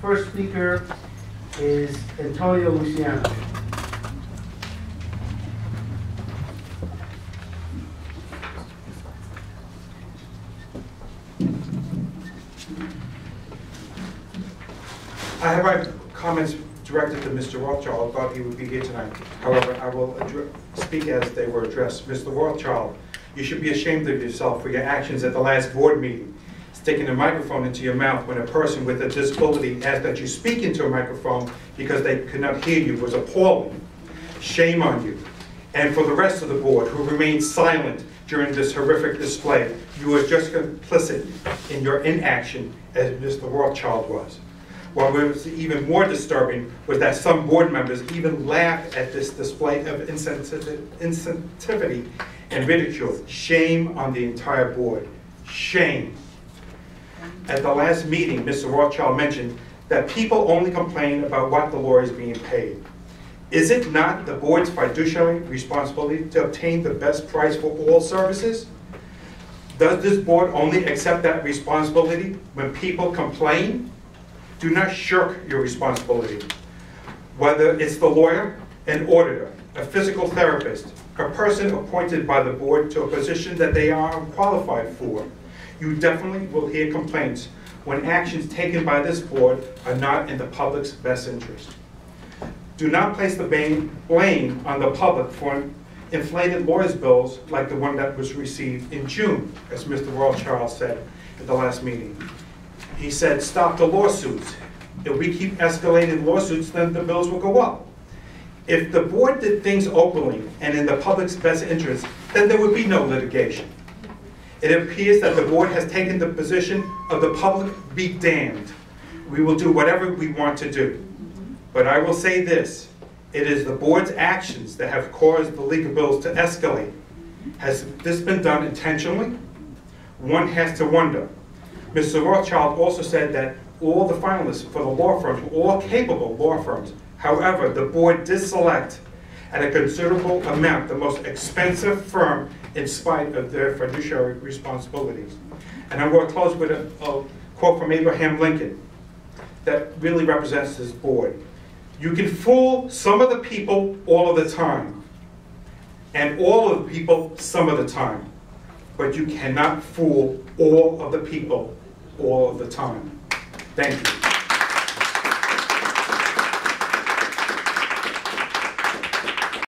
First speaker is Antonio Luciano. I have my comments directed to Mr. Rothschild. I thought he would be here tonight. However, I will speak as they were addressed. Mr. Rothschild, you should be ashamed of yourself for your actions at the last board meeting, sticking a microphone into your mouth when a person with a disability asked that you speak into a microphone because they could not hear you was appalling. Shame on you. And for the rest of the board who remained silent during this horrific display, you were just complicit in your inaction as Mr. Rothschild was. What was even more disturbing was that some board members even laughed at this display of insensitivity and ridicule. Shame on the entire board. Shame. At the last meeting, Mr. Rothschild mentioned that people only complain about what the lawyer is being paid. Is it not the board's fiduciary responsibility to obtain the best price for all services? Does this board only accept that responsibility when people complain? Do not shirk your responsibility. Whether it's the lawyer, an auditor, a physical therapist, a person appointed by the board to a position that they are unqualified for, you definitely will hear complaints when actions taken by this board are not in the public's best interest. Do not place the blame on the public for inflated lawyers' bills like the one that was received in June, as Mr. Royal Charles said at the last meeting. He said, stop the lawsuits. If we keep escalating lawsuits, then the bills will go up. If the board did things openly and in the public's best interest, then there would be no litigation. It appears that the board has taken the position of the public be damned. We will do whatever we want to do. But I will say this, it is the board's actions that have caused the legal bills to escalate. Has this been done intentionally? One has to wonder. Mr. Rothschild also said that all the finalists for the law firms were all capable law firms. However, the board did select at a considerable amount the most expensive firm in spite of their fiduciary responsibilities. And I'm going to close with a quote from Abraham Lincoln that really represents this board. You can fool some of the people all of the time, and all of the people some of the time, but you cannot fool all of the people all of the time. Thank you.